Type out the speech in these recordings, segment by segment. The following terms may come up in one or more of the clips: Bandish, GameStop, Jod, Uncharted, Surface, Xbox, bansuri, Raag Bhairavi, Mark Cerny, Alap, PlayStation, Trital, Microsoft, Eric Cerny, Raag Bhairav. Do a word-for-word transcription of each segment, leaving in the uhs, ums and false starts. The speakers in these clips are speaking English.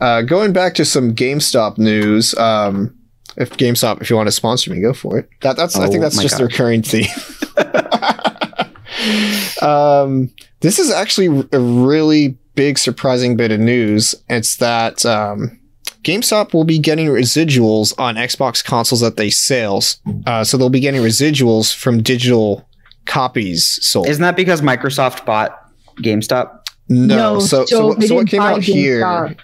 Uh, going back to some GameStop news. Um, if GameStop, if you want to sponsor me, go for it. That, that's oh, I think that's just God. Their current theme. um, this is actually a really big, surprising bit of news. It's that um, GameStop will be getting residuals on Xbox consoles that they sell. Uh, so they'll be getting residuals from digital copies sold. Isn't that because Microsoft bought GameStop? No. no so, so, so what came out here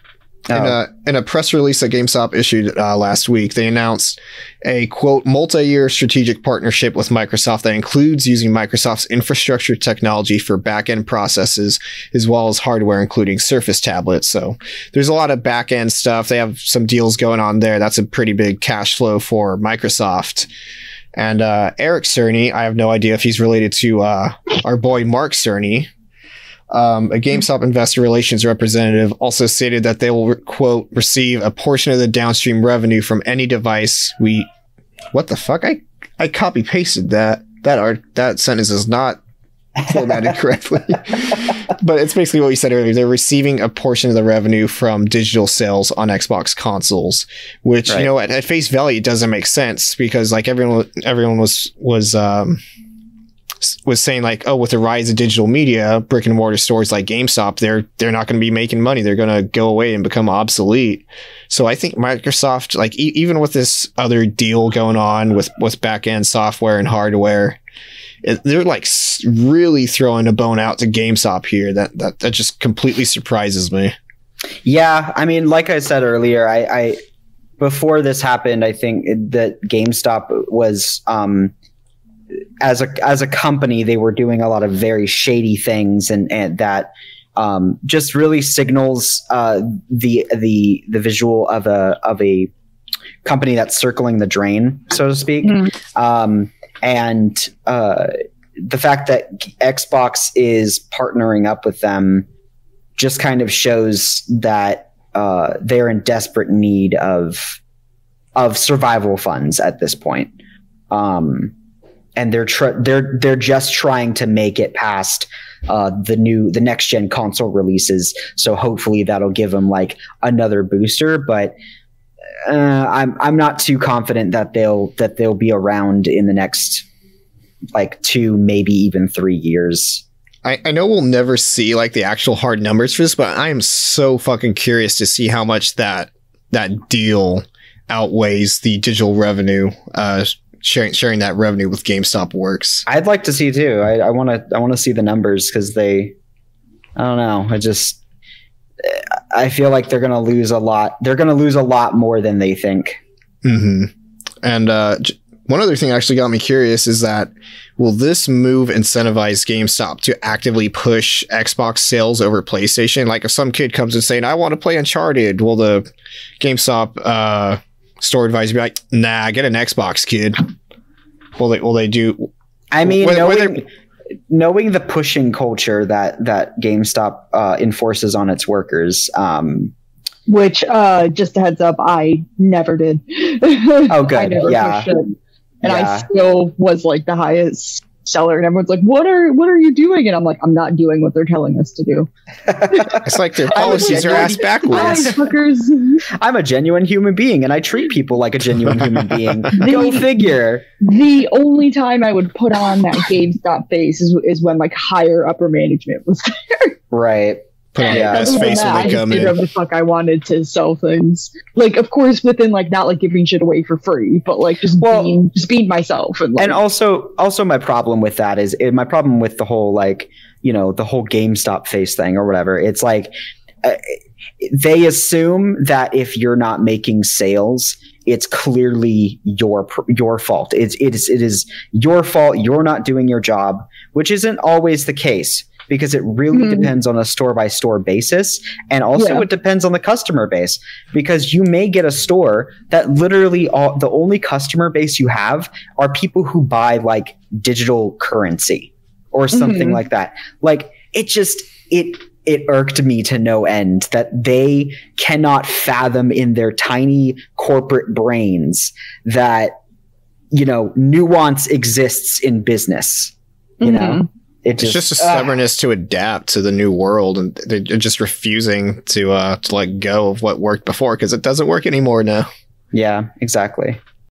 in a, in a press release that GameStop issued uh, last week, they announced a, quote, multi-year strategic partnership with Microsoft that includes using Microsoft's infrastructure technology for back-end processes, as well as hardware, including Surface tablets. So there's a lot of back-end stuff. They have some deals going on there. That's a pretty big cash flow for Microsoft. And uh, Eric Cerny, I have no idea if he's related to uh, our boy Mark Cerny, um, a GameStop investor relations representative, also stated that they will, quote, receive a portion of the downstream revenue from any device we... What the fuck? I, I copy-pasted that. That, art, that sentence is not formatted correctly. But it's basically what you said earlier. They're receiving a portion of the revenue from digital sales on Xbox consoles, which, right. you know, at, at face value, it doesn't make sense because like everyone, everyone was, was, um, was saying like, oh, with the rise of digital media, brick and mortar stores like GameStop, they're, they're not going to be making money. They're going to go away and become obsolete. So I think Microsoft, like e even with this other deal going on with, with back end software and hardware, It, they're like really throwing a bone out to GameStop here. That that that just completely surprises me. Yeah, I mean, like I said earlier, I, I before this happened, I think that GameStop was um, as a as a company, they were doing a lot of very shady things, and and that um, just really signals uh, the the the visual of a of a company that's circling the drain, so to speak. Mm. Um, And uh, the fact that Xbox is partnering up with them just kind of shows that uh, they're in desperate need of of survival funds at this point, um, and they're they're they're just trying to make it past uh, the new the next gen console releases. So hopefully that'll give them like another booster, but. Uh, I'm I'm not too confident that they'll that they'll be around in the next like two, maybe even three years. I, I know we'll never see like the actual hard numbers for this, but I am so fucking curious to see how much that that deal outweighs the digital revenue. Uh, sharing sharing that revenue with GameStop works. I'd like to see too. I want to I want to see the numbers because they. I don't know. I just. I feel like they're going to lose a lot. They're going to lose a lot more than they think. Mm-hmm. And uh, one other thing actually got me curious is that will this move incentivize GameStop to actively push Xbox sales over PlayStation? Like if some kid comes and saying, I want to play Uncharted, will the GameStop uh, store advisor be like, nah, get an Xbox, kid? Will they, will they do? I mean, whether, knowing, whether, Knowing the pushing culture that that GameStop uh, enforces on its workers, um, which uh, just a heads up, I never did. Oh, good, I never yeah. pushed it. And yeah. I still was like the highest seller, and everyone's like, "What are what are you doing?" And I'm like, "I'm not doing what they're telling us to do." It's like their policies are ass backwards. I'm a genuine human being, and I treat people like a genuine human being. Go figure. The only time I would put on that GameStop face is, is when like higher upper management was there. Right. Put on yeah. your best face that, when they come I in. Whatever the fuck I wanted to sell things. Like, of course, within like not like giving shit away for free, but like just well, being just being myself. And, like, and also, also my problem with that is it, my problem with the whole like you know the whole GameStop face thing or whatever. It's like uh, they assume that if you're not making sales, it's clearly your your fault. It's it is it is your fault. You're not doing your job, which isn't always the case. Because it really mm-hmm. depends on a store by store basis. And also yeah. it depends on the customer base because you may get a store that literally all the only customer base you have are people who buy like digital currency or something mm-hmm. like that. Like it just, it, it irked me to no end that they cannot fathom in their tiny corporate brains that, you know, nuance exists in business, you mm-hmm. know? It just, it's just a stubbornness uh, to adapt to the new world, and they're just refusing to uh, to let go of what worked before because it doesn't work anymore now. Yeah, exactly.